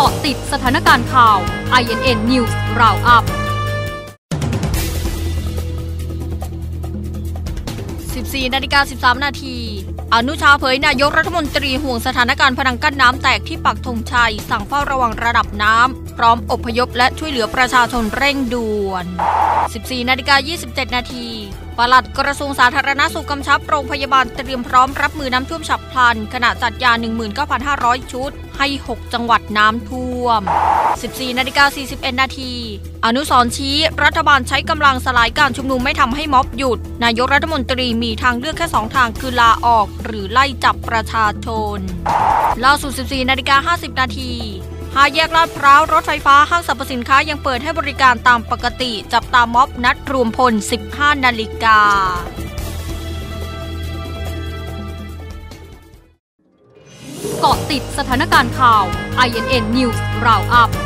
เกาะติดสถานการณ์ข่าว INN News Roundup 14:13 น.อนุชาเผยนายกรัฐมนตรีห่วงสถานการณ์พนังกั้นน้ำแตกที่ปักธงชัยสั่งเฝ้าระวังระดับน้ำพร้อมอพยพและช่วยเหลือประชาชนเร่งด่วน 14:27 น.ปลัดกระทรวงสาธารณสุขกำชับโรงพยาบาลเตรียมพร้อมรับมือน้ำท่วมฉับพลันขณะจัดยา 19,500 ชุดให้6จังหวัดน้ำท่วม 14:41 น.อนุสรณ์ชี้รัฐบาลใช้กำลังสลายการชุมนุมไม่ทำให้ม็อบหยุดนายกรัฐมนตรีมีทางเลือกแค่2ทางคือลาออกหรือไล่จับประชาชนล่าสุด 14:50 น.แยกลาดพร้าวรถไฟฟ้าห้างสรรพสินค้ายังเปิดให้บริการตามปกติจับตาม็อบนัดรวมพล 15 นาฬิกาเกาะติดสถานการณ์ข่าว INN News Roundup